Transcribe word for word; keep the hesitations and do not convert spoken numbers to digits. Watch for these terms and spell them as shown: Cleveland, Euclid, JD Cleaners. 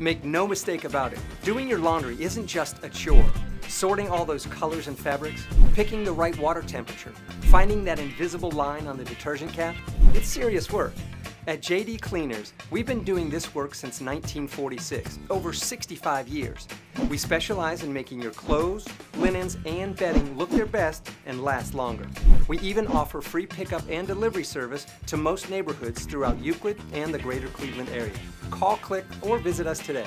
Make no mistake about it, doing your laundry isn't just a chore. Sorting all those colors and fabrics, picking the right water temperature, finding that invisible line on the detergent cap, it's serious work. At J D Cleaners, we've been doing this work since nineteen forty-six, over sixty-five years. We specialize in making your clothes, linens, and bedding look their best and last longer. We even offer free pickup and delivery service to most neighborhoods throughout Euclid and the greater Cleveland area. Call, click, or visit us today.